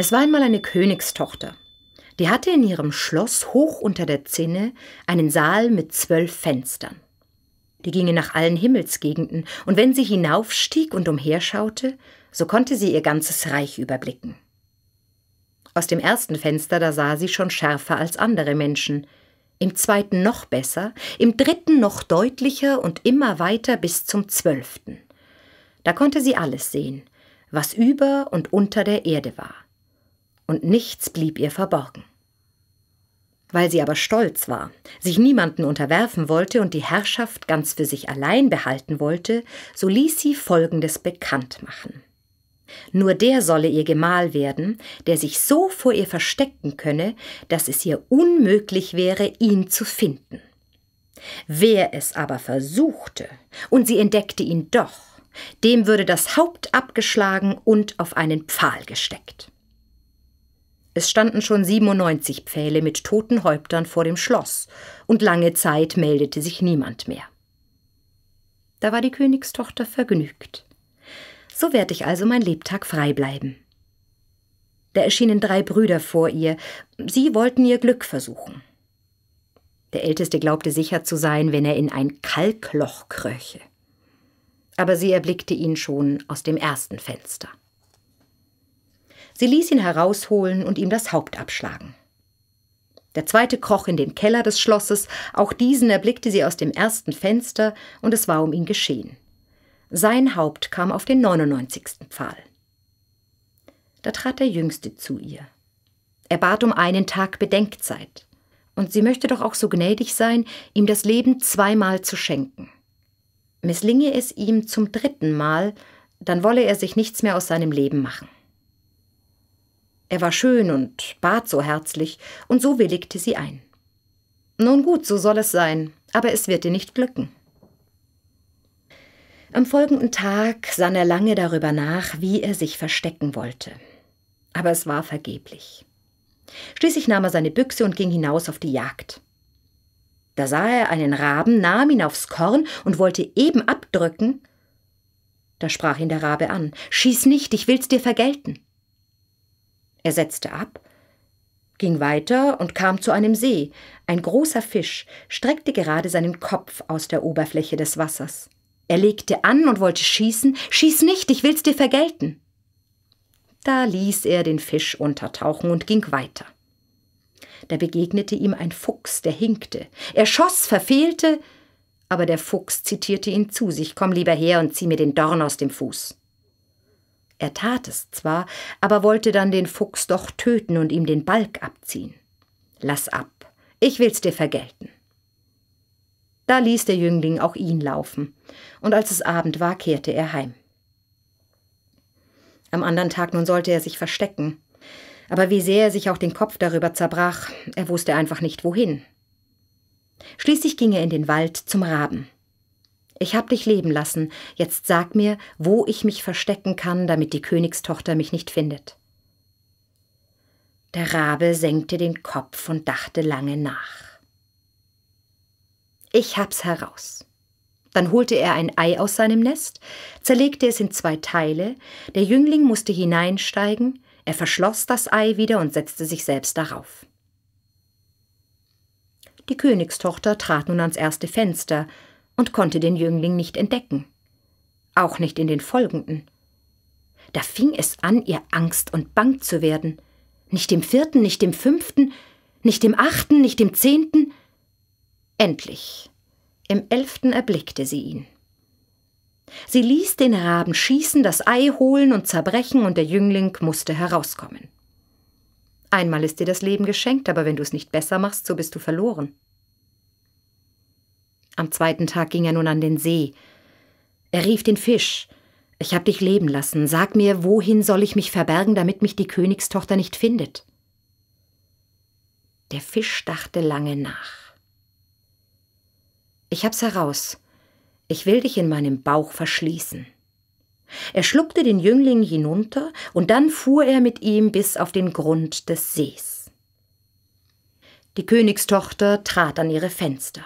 Es war einmal eine Königstochter. Die hatte in ihrem Schloss hoch unter der Zinne einen Saal mit 12 Fenstern. Die ginge nach allen Himmelsgegenden, und wenn sie hinaufstieg und umherschaute, so konnte sie ihr ganzes Reich überblicken. Aus dem ersten Fenster, da sah sie schon schärfer als andere Menschen, im zweiten noch besser, im dritten noch deutlicher und immer weiter bis zum 12. Da konnte sie alles sehen, was über und unter der Erde war. Und nichts blieb ihr verborgen. Weil sie aber stolz war, sich niemanden unterwerfen wollte und die Herrschaft ganz für sich allein behalten wollte, so ließ sie Folgendes bekannt machen. Nur der solle ihr Gemahl werden, der sich so vor ihr verstecken könne, dass es ihr unmöglich wäre, ihn zu finden. Wer es aber versuchte, und sie entdeckte ihn doch, dem würde das Haupt abgeschlagen und auf einen Pfahl gesteckt. Es standen schon 97 Pfähle mit toten Häuptern vor dem Schloss, und lange Zeit meldete sich niemand mehr. Da war die Königstochter vergnügt. So werd ich also mein Lebtag frei bleiben. Da erschienen 3 Brüder vor ihr, sie wollten ihr Glück versuchen. Der Älteste glaubte sicher zu sein, wenn er in ein Kalkloch kröche. Aber sie erblickte ihn schon aus dem ersten Fenster. Sie ließ ihn herausholen und ihm das Haupt abschlagen. Der zweite kroch in den Keller des Schlosses, auch diesen erblickte sie aus dem ersten Fenster, und es war um ihn geschehen. Sein Haupt kam auf den 99. Pfahl. Da trat der Jüngste zu ihr. Er bat um einen Tag Bedenkzeit, und sie möchte doch auch so gnädig sein, ihm das Leben 2-mal zu schenken. Misslinge es ihm zum 3. Mal, dann wolle er sich nichts mehr aus seinem Leben machen. Er war schön und bat so herzlich, und so willigte sie ein. Nun gut, so soll es sein, aber es wird dir nicht glücken. Am folgenden Tag sann er lange darüber nach, wie er sich verstecken wollte. Aber es war vergeblich. Schließlich nahm er seine Büchse und ging hinaus auf die Jagd. Da sah er einen Raben, nahm ihn aufs Korn und wollte eben abdrücken. Da sprach ihn der Rabe an: »Schieß nicht, ich will's dir vergelten.« Er setzte ab, ging weiter und kam zu einem See. Ein großer Fisch streckte gerade seinen Kopf aus der Oberfläche des Wassers. Er legte an und wollte schießen. »Schieß nicht, ich will's dir vergelten.« Da ließ er den Fisch untertauchen und ging weiter. Da begegnete ihm ein Fuchs, der hinkte. Er schoss, verfehlte, aber der Fuchs zitierte ihn zu sich: »Komm lieber her und zieh mir den Dorn aus dem Fuß.« Er tat es zwar, aber wollte dann den Fuchs doch töten und ihm den Balg abziehen. »Lass ab, ich will's dir vergelten.« Da ließ der Jüngling auch ihn laufen, und als es Abend war, kehrte er heim. Am anderen Tag nun sollte er sich verstecken, aber wie sehr er sich auch den Kopf darüber zerbrach, er wusste einfach nicht wohin. Schließlich ging er in den Wald zum Raben. »Ich hab dich leben lassen, jetzt sag mir, wo ich mich verstecken kann, damit die Königstochter mich nicht findet.« Der Rabe senkte den Kopf und dachte lange nach. »Ich hab's heraus.« Dann holte er ein Ei aus seinem Nest, zerlegte es in 2 Teile, der Jüngling musste hineinsteigen, er verschloss das Ei wieder und setzte sich selbst darauf. Die Königstochter trat nun ans erste Fenster und konnte den Jüngling nicht entdecken, auch nicht in den folgenden. Da fing es an, ihr Angst und bang zu werden. Nicht im 4., nicht im 5., nicht im 8., nicht im 10. Endlich, im 11. erblickte sie ihn. Sie ließ den Raben schießen, das Ei holen und zerbrechen, und der Jüngling musste herauskommen. Einmal ist dir das Leben geschenkt, aber wenn du es nicht besser machst, so bist du verloren. Am 2. Tag ging er nun an den See. Er rief den Fisch: »Ich hab dich leben lassen, sag mir, wohin soll ich mich verbergen, damit mich die Königstochter nicht findet?« Der Fisch dachte lange nach. »Ich hab's heraus, ich will dich in meinem Bauch verschließen.« Er schluckte den Jüngling hinunter, und dann fuhr er mit ihm bis auf den Grund des Sees. Die Königstochter trat an ihre Fenster.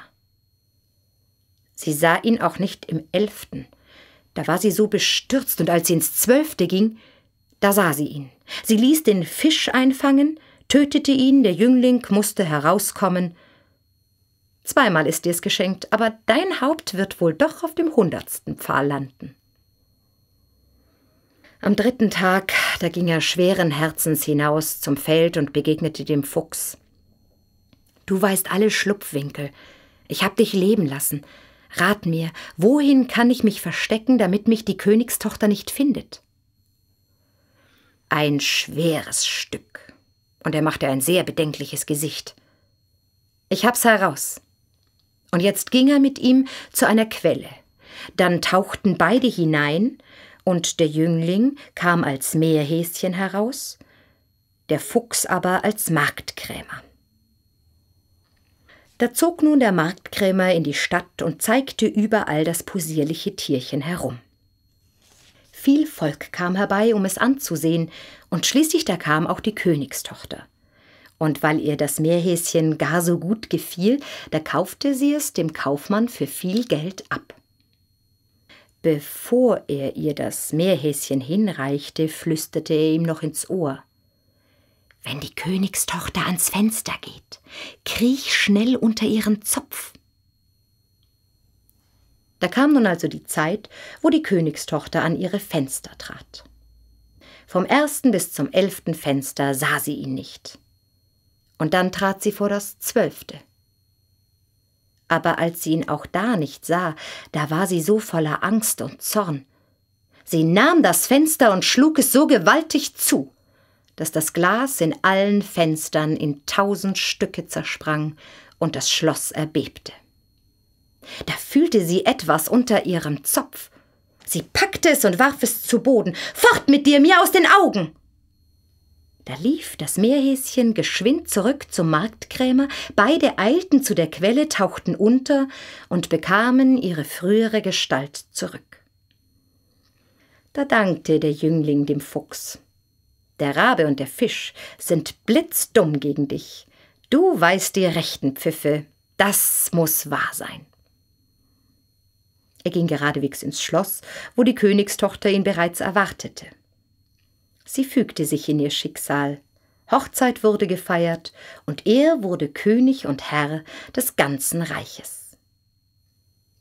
Sie sah ihn auch nicht im 11. Da war sie so bestürzt, und als sie ins 12. ging, Da sah sie ihn. Sie ließ den Fisch einfangen, tötete ihn, der Jüngling musste herauskommen. Zweimal ist dir's geschenkt, aber dein Haupt wird wohl doch auf dem 100. Pfahl landen. Am 3. Tag, da ging er schweren Herzens hinaus zum Feld und begegnete dem Fuchs. »Du weißt alle Schlupfwinkel. Ich hab dich leben lassen. Rat mir, wohin kann ich mich verstecken, damit mich die Königstochter nicht findet?« Ein schweres Stück. Und er machte ein sehr bedenkliches Gesicht. »Ich hab's heraus.« Und jetzt ging er mit ihm zu einer Quelle. Dann tauchten beide hinein, und der Jüngling kam als Meerhäschen heraus, der Fuchs aber als Marktkrämer. Da zog nun der Marktkrämer in die Stadt und zeigte überall das possierliche Tierchen herum. Viel Volk kam herbei, um es anzusehen, und schließlich da kam auch die Königstochter. Und weil ihr das Meerhäschen gar so gut gefiel, da kaufte sie es dem Kaufmann für viel Geld ab. Bevor er ihr das Meerhäschen hinreichte, flüsterte er ihm noch ins Ohr: »Wenn die Königstochter ans Fenster geht, kriech schnell unter ihren Zopf.« Da kam nun also die Zeit, wo die Königstochter an ihre Fenster trat. Vom 1. bis zum 11. Fenster sah sie ihn nicht. Und dann trat sie vor das 12. Aber als sie ihn auch da nicht sah, da war sie so voller Angst und Zorn. Sie nahm das Fenster und schlug es so gewaltig zu, dass das Glas in allen Fenstern in 1000 Stücke zersprang und das Schloss erbebte. Da fühlte sie etwas unter ihrem Zopf. Sie packte es und warf es zu Boden. »Fort mit dir, mir aus den Augen!« Da lief das Meerhäschen geschwind zurück zum Marktkrämer, beide eilten zu der Quelle, tauchten unter und bekamen ihre frühere Gestalt zurück. Da dankte der Jüngling dem Fuchs: »Der Rabe und der Fisch sind blitzdumm gegen dich. Du weißt die rechten Pfiffe, das muss wahr sein.« Er ging geradewegs ins Schloss, wo die Königstochter ihn bereits erwartete. Sie fügte sich in ihr Schicksal. Hochzeit wurde gefeiert, und er wurde König und Herr des ganzen Reiches.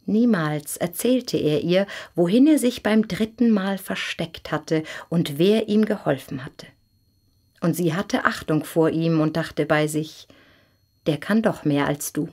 Niemals erzählte er ihr, wohin er sich beim 3. Mal versteckt hatte und wer ihm geholfen hatte. Und sie hatte Achtung vor ihm und dachte bei sich: »Der kann doch mehr als du.«